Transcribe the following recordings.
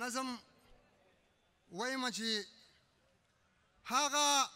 نظم ویمچی هاگا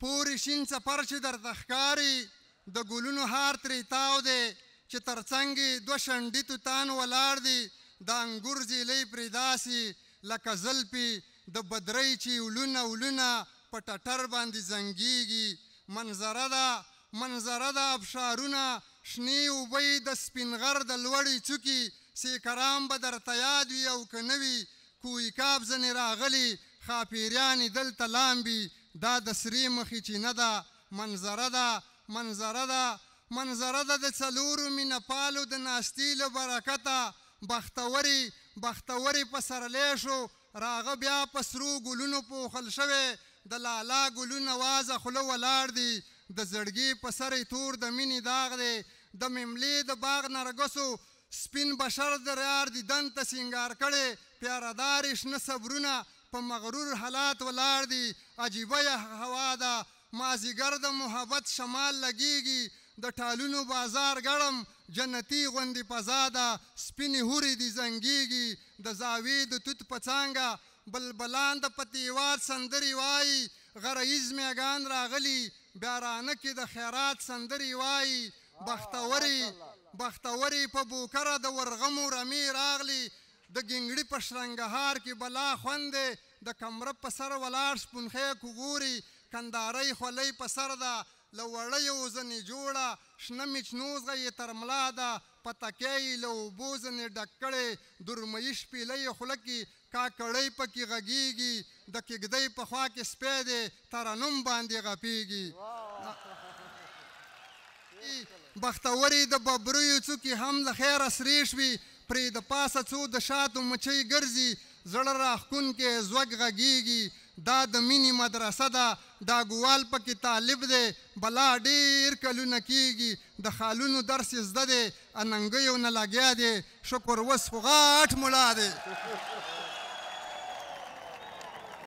پوری شین سپر چی در تخکاری دا گلونو هار تری تاو دی چی ترچنگی دو شندی تو تان ولار دی دا انگور زیلی پریداسی لکه زلپی دا بدری چی اولونا اولونا پا تتر باندی زنگیگی منظره دا منظره دا ابشارونا شنی اوبی دا سپینغر دا لوڑی چوکی سی کرام با در تیادوی او کنوی کوئی کاب زنی راغلی خاپیریانی دل تلام بی دا د سری مخی چی ندا منظره دا منظره دا منظره دا د څلورو مینه پالو د ناستي له برکته بختوري بختوري په سرلی شو راغه بیا په سرو ګلونو پوښل شوې د لالا ګلونه وازه خوله ولاړ دي د زړګي په سر یې تور د مینې داغ دی د مملې د باغ نرګسو سپین بشر د ریار دیدن ته سینګار کړی پیاره دارې شنه صبرونه په مغرور حالات ولاړ دي عجیبه یې هوا ده مازیګر د محبت شمال لګیږي د ټالونو بازار ګړم جنتي غوندې فضا ده سپینې هورې دي زنګیږي د زاویې د توت په څانګه بلبلان د پتیوار سندرې وایي غرعیز میږیان راغلي بیارانه کې د خیرات سندرې وایي بختورې بختورې په بوکره د ورغمو رمې راغلي د ګنګړي په شرنګهار کې بلا خوند دی د کمره په سر ولاړ شپونخی کوګوري کندارۍ خولۍ په سر ده له وړیو ځنې جوړه شنه میچنوزغه یې تر ملا ده پتکیه یې له اوبو ځنې ډک کړې دورمۍ شپیلۍ خوله کې کاکړۍ پکې غږیږي د کیږدۍ په خوا کې سپی دی ترنم باندې غپیږي بختورې د ببریو څوکې هم له خیره سرې شوي پرې د پاسه څو د شاتو مچۍ ګرځي زړه راښکونکې زوږ غږیږي دا د مینې مدرسه ده دا ګوال پکې طالب دی بلا ډېر کلونه کېږي د خالونو درس یې زده دی اننګیو نه لګیا دی شکر اوس خو غاټ ملا دی